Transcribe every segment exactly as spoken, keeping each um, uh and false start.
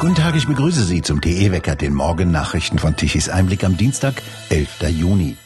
Guten Tag, ich begrüße Sie zum T E-Wecker, den Morgennachrichten von Tichys Einblick am Dienstag, elften Juni.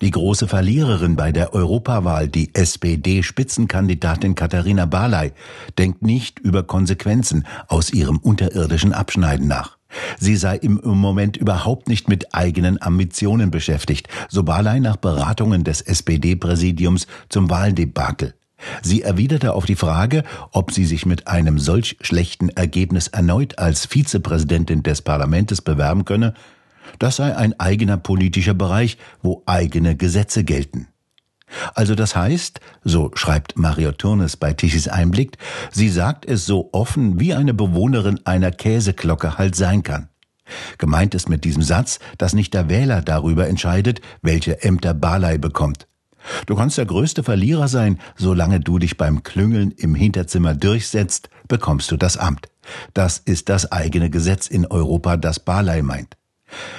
Die große Verliererin bei der Europawahl, die S P D-Spitzenkandidatin Katharina Barley, denkt nicht über Konsequenzen aus ihrem unterirdischen Abschneiden nach. Sie sei im Moment überhaupt nicht mit eigenen Ambitionen beschäftigt, so Barley nach Beratungen des S P D-Präsidiums zum Wahldebakel. Sie erwiderte auf die Frage, ob sie sich mit einem solch schlechten Ergebnis erneut als Vizepräsidentin des Parlaments bewerben könne, das sei ein eigener politischer Bereich, wo eigene Gesetze gelten. Also das heißt, so schreibt Mario Thurnes bei Tichys Einblick, sie sagt es so offen, wie eine Bewohnerin einer Käseglocke halt sein kann. Gemeint ist mit diesem Satz, dass nicht der Wähler darüber entscheidet, welche Ämter Barley bekommt. Du kannst der größte Verlierer sein, solange du dich beim Klüngeln im Hinterzimmer durchsetzt, bekommst du das Amt. Das ist das eigene Gesetz in Europa, das Barley meint.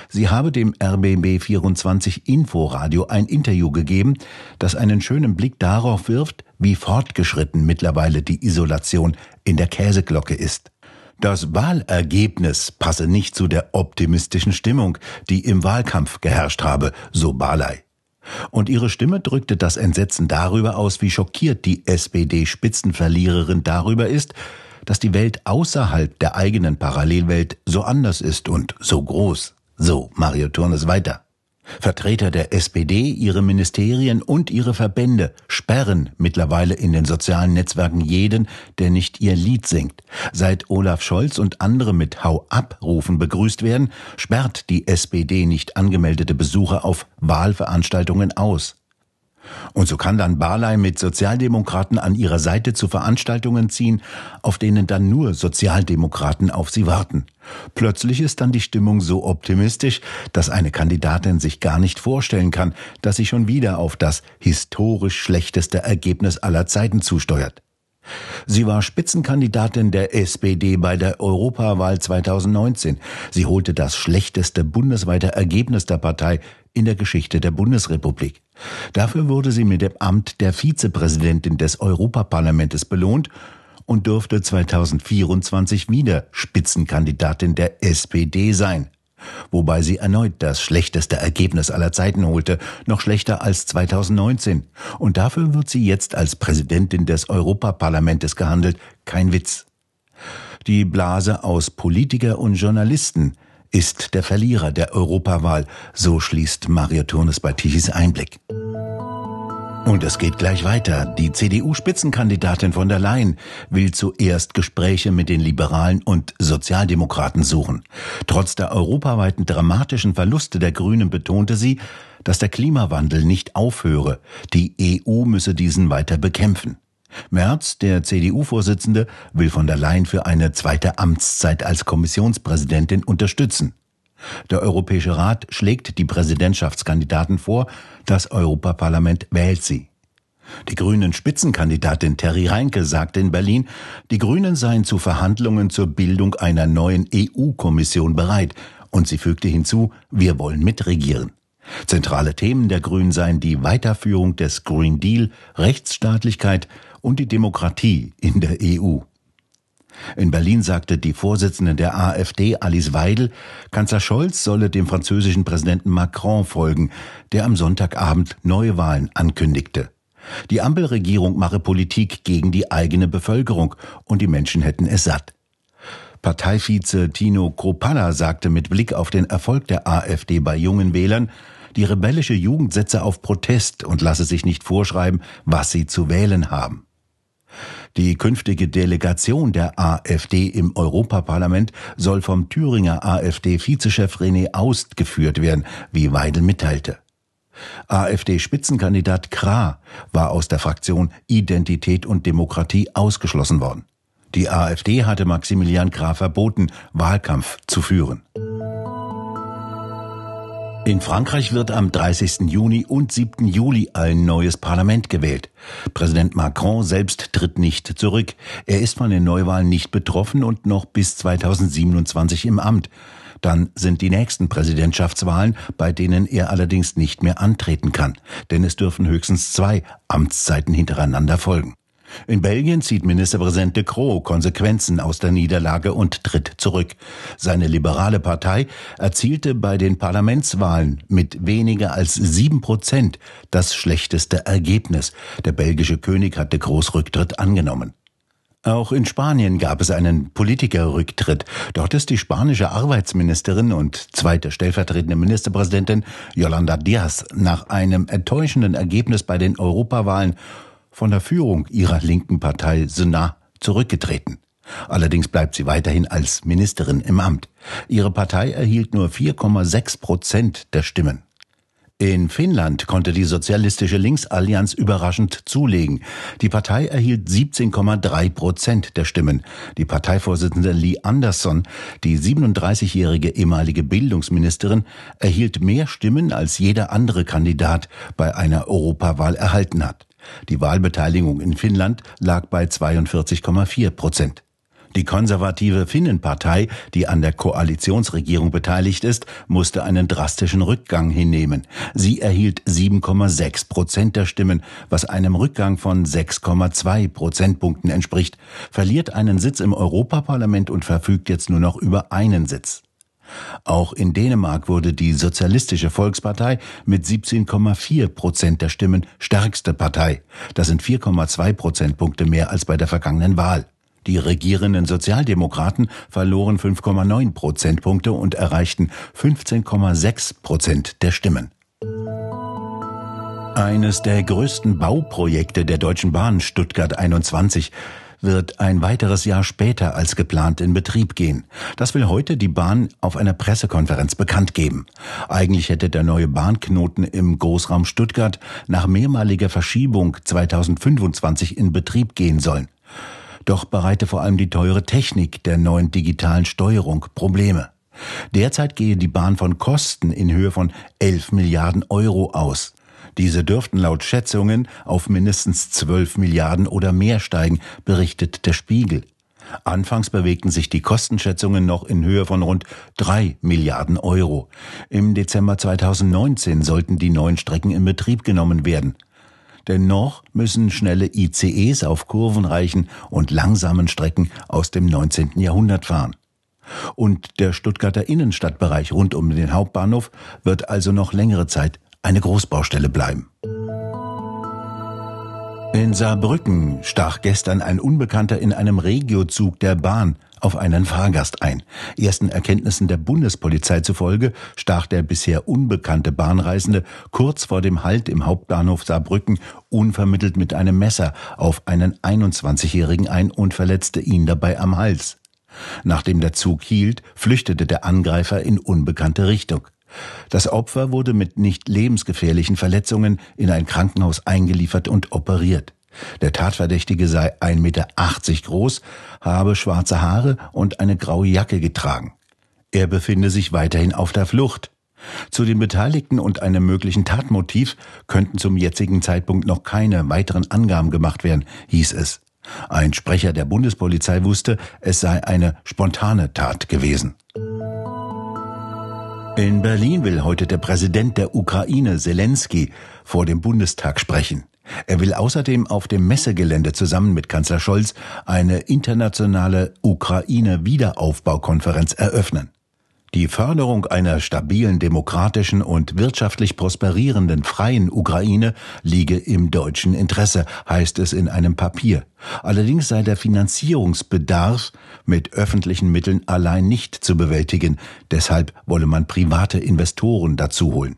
Sie habe dem R B B vierundzwanzig Inforadio ein Interview gegeben, das einen schönen Blick darauf wirft, wie fortgeschritten mittlerweile die Isolation in der Käseglocke ist. Das Wahlergebnis passe nicht zu der optimistischen Stimmung, die im Wahlkampf geherrscht habe, so Barley. Und ihre Stimme drückte das Entsetzen darüber aus, wie schockiert die S P D-Spitzenverliererin darüber ist, dass die Welt außerhalb der eigenen Parallelwelt so anders ist und so groß. So Mario Thurnes weiter. Vertreter der S P D, ihre Ministerien und ihre Verbände sperren mittlerweile in den sozialen Netzwerken jeden, der nicht ihr Lied singt. Seit Olaf Scholz und andere mit Hau-ab-Rufen begrüßt werden, sperrt die S P D nicht angemeldete Besucher auf Wahlveranstaltungen aus. Und so kann dann Barley mit Sozialdemokraten an ihrer Seite zu Veranstaltungen ziehen, auf denen dann nur Sozialdemokraten auf sie warten. Plötzlich ist dann die Stimmung so optimistisch, dass eine Kandidatin sich gar nicht vorstellen kann, dass sie schon wieder auf das historisch schlechteste Ergebnis aller Zeiten zusteuert. Sie war Spitzenkandidatin der S P D bei der Europawahl zweitausendneunzehn. Sie holte das schlechteste bundesweite Ergebnis der Partei in der Geschichte der Bundesrepublik. Dafür wurde sie mit dem Amt der Vizepräsidentin des Europaparlamentes belohnt und dürfte zweitausendvierundzwanzig wieder Spitzenkandidatin der S P D sein. Wobei sie erneut das schlechteste Ergebnis aller Zeiten holte, noch schlechter als zweitausendneunzehn. Und dafür wird sie jetzt als Präsidentin des Europaparlamentes gehandelt, kein Witz. Die Blase aus Politiker und Journalisten ist der Verlierer der Europawahl, so schließt Mario Thurnes bei Tichys Einblick. Und es geht gleich weiter. Die C D U-Spitzenkandidatin von der Leyen will zuerst Gespräche mit den Liberalen und Sozialdemokraten suchen. Trotz der europaweiten dramatischen Verluste der Grünen betonte sie, dass der Klimawandel nicht aufhöre. Die E U müsse diesen weiter bekämpfen. Merz, der C D U-Vorsitzende, will von der Leyen für eine zweite Amtszeit als Kommissionspräsidentin unterstützen. Der Europäische Rat schlägt die Präsidentschaftskandidaten vor, das Europaparlament wählt sie. Die Grünen-Spitzenkandidatin Terry Reintke sagte in Berlin, die Grünen seien zu Verhandlungen zur Bildung einer neuen E U-Kommission bereit, und sie fügte hinzu, wir wollen mitregieren. Zentrale Themen der Grünen seien die Weiterführung des Green Deal, Rechtsstaatlichkeit und die Demokratie in der E U. In Berlin sagte die Vorsitzende der A f D, Alice Weidel, Kanzler Scholz solle dem französischen Präsidenten Macron folgen, der am Sonntagabend Neuwahlen ankündigte. Die Ampelregierung mache Politik gegen die eigene Bevölkerung und die Menschen hätten es satt. Parteivize Tino Chrupalla sagte mit Blick auf den Erfolg der A f D bei jungen Wählern, die rebellische Jugend setze auf Protest und lasse sich nicht vorschreiben, was sie zu wählen haben. Die künftige Delegation der A f D im Europaparlament soll vom Thüringer A f D-Vizechef René Aust geführt werden, wie Weidel mitteilte. A f D-Spitzenkandidat Krah war aus der Fraktion Identität und Demokratie ausgeschlossen worden. Die A f D hatte Maximilian Krah verboten, Wahlkampf zu führen. In Frankreich wird am dreißigsten Juni und siebten Juli ein neues Parlament gewählt. Präsident Macron selbst tritt nicht zurück. Er ist von den Neuwahlen nicht betroffen und noch bis zweitausendsiebenundzwanzig im Amt. Dann sind die nächsten Präsidentschaftswahlen, bei denen er allerdings nicht mehr antreten kann. Denn es dürfen höchstens zwei Amtszeiten hintereinander folgen. In Belgien zieht Ministerpräsident De Croo Konsequenzen aus der Niederlage und tritt zurück. Seine liberale Partei erzielte bei den Parlamentswahlen mit weniger als sieben Prozent das schlechteste Ergebnis. Der belgische König hat De Croos Rücktritt angenommen. Auch in Spanien gab es einen Politikerrücktritt. Dort ist die spanische Arbeitsministerin und zweite stellvertretende Ministerpräsidentin Yolanda Diaz nach einem enttäuschenden Ergebnis bei den Europawahlen von der Führung ihrer linken Partei Synar zurückgetreten. Allerdings bleibt sie weiterhin als Ministerin im Amt. Ihre Partei erhielt nur vier Komma sechs Prozent der Stimmen. In Finnland konnte die sozialistische Linksallianz überraschend zulegen. Die Partei erhielt siebzehn Komma drei Prozent der Stimmen. Die Parteivorsitzende Li Andersson, die siebenunddreißigjährige ehemalige Bildungsministerin, erhielt mehr Stimmen als jeder andere Kandidat bei einer Europawahl erhalten hat. Die Wahlbeteiligung in Finnland lag bei zweiundvierzig Komma vier Prozent. Die konservative Finnenpartei, die an der Koalitionsregierung beteiligt ist, musste einen drastischen Rückgang hinnehmen. Sie erhielt sieben Komma sechs Prozent der Stimmen, was einem Rückgang von sechs Komma zwei Prozentpunkten entspricht, verliert einen Sitz im Europaparlament und verfügt jetzt nur noch über einen Sitz. Auch in Dänemark wurde die Sozialistische Volkspartei mit siebzehn Komma vier Prozent der Stimmen stärkste Partei. Das sind vier Komma zwei Prozentpunkte mehr als bei der vergangenen Wahl. Die regierenden Sozialdemokraten verloren fünf Komma neun Prozentpunkte und erreichten fünfzehn Komma sechs Prozent der Stimmen. Eines der größten Bauprojekte der Deutschen Bahn, Stuttgart einundzwanzig, wird ein weiteres Jahr später als geplant in Betrieb gehen. Das will heute die Bahn auf einer Pressekonferenz bekannt geben. Eigentlich hätte der neue Bahnknoten im Großraum Stuttgart nach mehrmaliger Verschiebung zweitausendfünfundzwanzig in Betrieb gehen sollen. Doch bereite vor allem die teure Technik der neuen digitalen Steuerung Probleme. Derzeit gehe die Bahn von Kosten in Höhe von elf Milliarden Euro aus. Diese dürften laut Schätzungen auf mindestens zwölf Milliarden oder mehr steigen, berichtet der Spiegel. Anfangs bewegten sich die Kostenschätzungen noch in Höhe von rund drei Milliarden Euro. Im Dezember zweitausendneunzehn sollten die neuen Strecken in Betrieb genommen werden. Dennoch müssen schnelle I C Es auf kurvenreichen und langsamen Strecken aus dem neunzehnten Jahrhundert fahren. Und der Stuttgarter Innenstadtbereich rund um den Hauptbahnhof wird also noch längere Zeit eine Großbaustelle bleiben. In Saarbrücken stach gestern ein Unbekannter in einem Regiozug der Bahn auf einen Fahrgast ein. Ersten Erkenntnissen der Bundespolizei zufolge stach der bisher unbekannte Bahnreisende kurz vor dem Halt im Hauptbahnhof Saarbrücken unvermittelt mit einem Messer auf einen einundzwanzigjährigen ein und verletzte ihn dabei am Hals. Nachdem der Zug hielt, flüchtete der Angreifer in unbekannte Richtung. Das Opfer wurde mit nicht lebensgefährlichen Verletzungen in ein Krankenhaus eingeliefert und operiert. Der Tatverdächtige sei ein Meter achtzig groß, habe schwarze Haare und eine graue Jacke getragen. Er befinde sich weiterhin auf der Flucht. Zu den Beteiligten und einem möglichen Tatmotiv könnten zum jetzigen Zeitpunkt noch keine weiteren Angaben gemacht werden, hieß es. Ein Sprecher der Bundespolizei wusste, es sei eine spontane Tat gewesen. In Berlin will heute der Präsident der Ukraine, Selenskyj, vor dem Bundestag sprechen. Er will außerdem auf dem Messegelände zusammen mit Kanzler Scholz eine internationale Ukraine-Wiederaufbaukonferenz eröffnen. Die Förderung einer stabilen, demokratischen und wirtschaftlich prosperierenden, freien Ukraine liege im deutschen Interesse, heißt es in einem Papier. Allerdings sei der Finanzierungsbedarf mit öffentlichen Mitteln allein nicht zu bewältigen. Deshalb wolle man private Investoren dazu holen.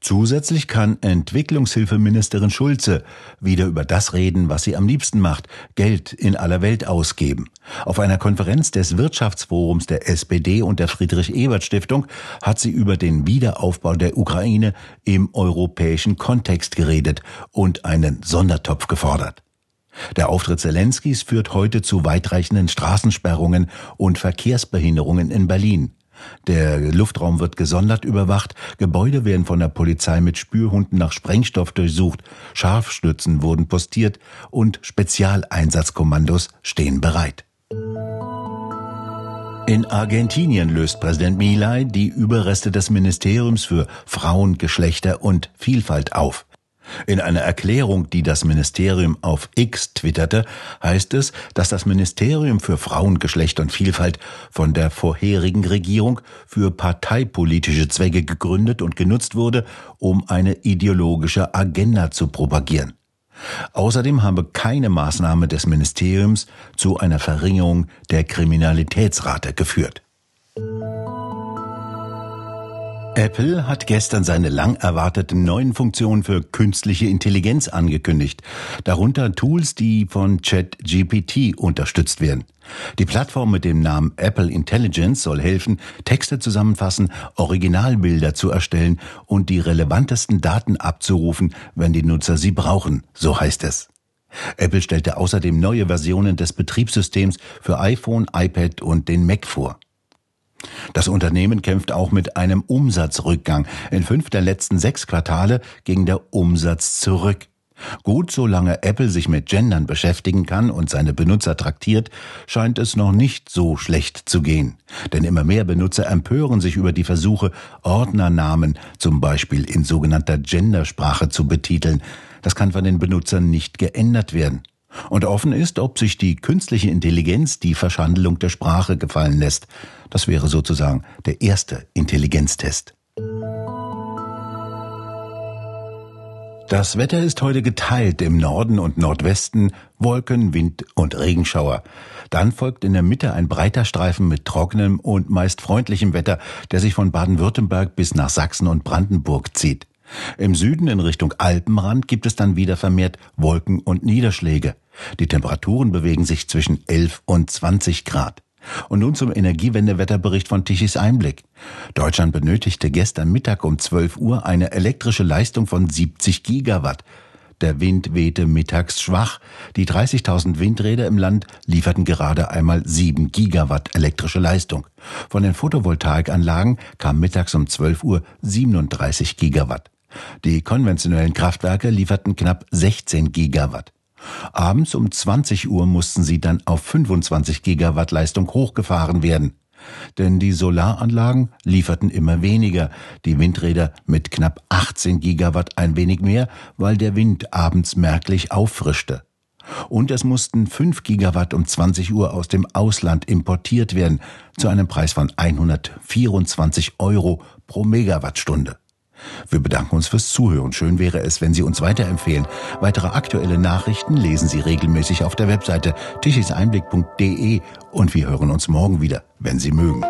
Zusätzlich kann Entwicklungshilfeministerin Schulze wieder über das reden, was sie am liebsten macht, Geld in aller Welt ausgeben. Auf einer Konferenz des Wirtschaftsforums der S P D und der Friedrich-Ebert-Stiftung hat sie über den Wiederaufbau der Ukraine im europäischen Kontext geredet und einen Sondertopf gefordert. Der Auftritt Selenskys führt heute zu weitreichenden Straßensperrungen und Verkehrsbehinderungen in Berlin. Der Luftraum wird gesondert überwacht, Gebäude werden von der Polizei mit Spürhunden nach Sprengstoff durchsucht, Scharfschützen wurden postiert und Spezialeinsatzkommandos stehen bereit. In Argentinien löst Präsident Milei die Überreste des Ministeriums für Frauen, Geschlechter und Vielfalt auf. In einer Erklärung, die das Ministerium auf X twitterte, heißt es, dass das Ministerium für Frauen, Geschlecht und Vielfalt von der vorherigen Regierung für parteipolitische Zwecke gegründet und genutzt wurde, um eine ideologische Agenda zu propagieren. Außerdem habe keine Maßnahme des Ministeriums zu einer Verringerung der Kriminalitätsrate geführt. Apple hat gestern seine lang erwarteten neuen Funktionen für künstliche Intelligenz angekündigt, darunter Tools, die von ChatGPT unterstützt werden. Die Plattform mit dem Namen Apple Intelligence soll helfen, Texte zusammenfassen, Originalbilder zu erstellen und die relevantesten Daten abzurufen, wenn die Nutzer sie brauchen, so heißt es. Apple stellte außerdem neue Versionen des Betriebssystems für iPhone, iPad und den Mac vor. Das Unternehmen kämpft auch mit einem Umsatzrückgang. In fünf der letzten sechs Quartale ging der Umsatz zurück. Gut, solange Apple sich mit Gendern beschäftigen kann und seine Benutzer traktiert, scheint es noch nicht so schlecht zu gehen. Denn immer mehr Benutzer empören sich über die Versuche, Ordnernamen zum Beispiel in sogenannter Gendersprache zu betiteln. Das kann von den Benutzern nicht geändert werden. Und offen ist, ob sich die künstliche Intelligenz die Verschandelung der Sprache gefallen lässt. Das wäre sozusagen der erste Intelligenztest. Das Wetter ist heute geteilt im Norden und Nordwesten, Wolken, Wind und Regenschauer. Dann folgt in der Mitte ein breiter Streifen mit trockenem und meist freundlichem Wetter, der sich von Baden-Württemberg bis nach Sachsen und Brandenburg zieht. Im Süden in Richtung Alpenrand gibt es dann wieder vermehrt Wolken und Niederschläge. Die Temperaturen bewegen sich zwischen elf und zwanzig Grad. Und nun zum Energiewende-Wetterbericht von Tichys Einblick. Deutschland benötigte gestern Mittag um zwölf Uhr eine elektrische Leistung von siebzig Gigawatt. Der Wind wehte mittags schwach. Die dreißigtausend Windräder im Land lieferten gerade einmal sieben Gigawatt elektrische Leistung. Von den Photovoltaikanlagen kam mittags um zwölf Uhr siebenunddreißig Gigawatt. Die konventionellen Kraftwerke lieferten knapp sechzehn Gigawatt. Abends um zwanzig Uhr mussten sie dann auf fünfundzwanzig Gigawatt Leistung hochgefahren werden. Denn die Solaranlagen lieferten immer weniger, die Windräder mit knapp achtzehn Gigawatt ein wenig mehr, weil der Wind abends merklich auffrischte. Und es mussten fünf Gigawatt um zwanzig Uhr aus dem Ausland importiert werden, zu einem Preis von hundertvierundzwanzig Euro pro Megawattstunde. Wir bedanken uns fürs Zuhören. Schön wäre es, wenn Sie uns weiterempfehlen. Weitere aktuelle Nachrichten lesen Sie regelmäßig auf der Webseite tichys einblick punkt de und wir hören uns morgen wieder, wenn Sie mögen.